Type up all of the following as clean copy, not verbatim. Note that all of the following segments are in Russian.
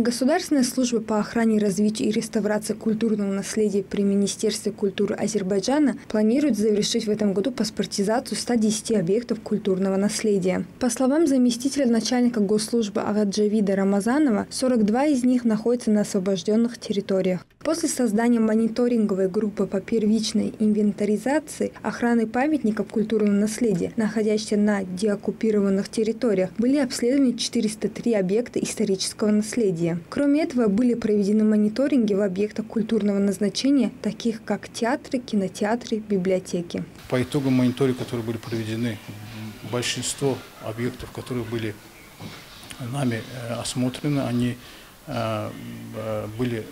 Государственная служба по охране, развитию и реставрации культурного наследия при Министерстве культуры Азербайджана планирует завершить в этом году паспортизацию 110 объектов культурного наследия. По словам заместителя начальника госслужбы Агаджавида Рамазанова, 42 из них находятся на освобожденных территориях. После создания мониторинговой группы по первичной инвентаризации охраны памятников культурного наследия, находящихся на деоккупированных территориях, были обследованы 403 объекта исторического наследия. Кроме этого, были проведены мониторинги в объектах культурного назначения, таких как театры, кинотеатры, библиотеки. По итогам мониторинга, которые были проведены, большинство объектов, которые были нами осмотрены, они были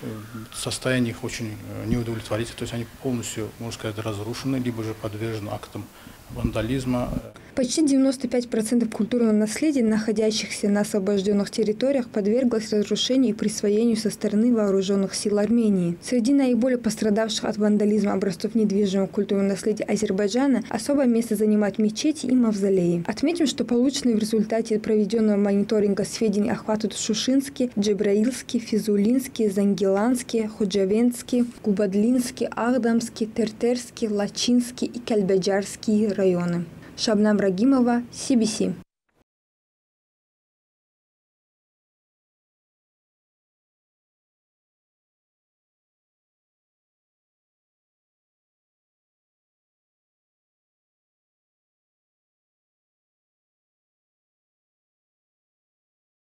в состоянии их очень неудовлетворительных, то есть они полностью, можно сказать, разрушены, либо же подвержены актам вандализма. Почти 95% культурного наследия, находящихся на освобожденных территориях, подверглось разрушению и присвоению со стороны вооруженных сил Армении. Среди наиболее пострадавших от вандализма образцов недвижимого культурного наследия Азербайджана особое место занимают мечети и мавзолеи. Отметим, что полученные в результате проведенного мониторинга сведения охватывают Шушинский, Джебраильский, Физулинский, Зангиланский, Ходжавенский, Губадлинский, Ахдамский, Тертерский, Лачинский и Кальбаджарский районы. Шабнам Рагимова, CBC.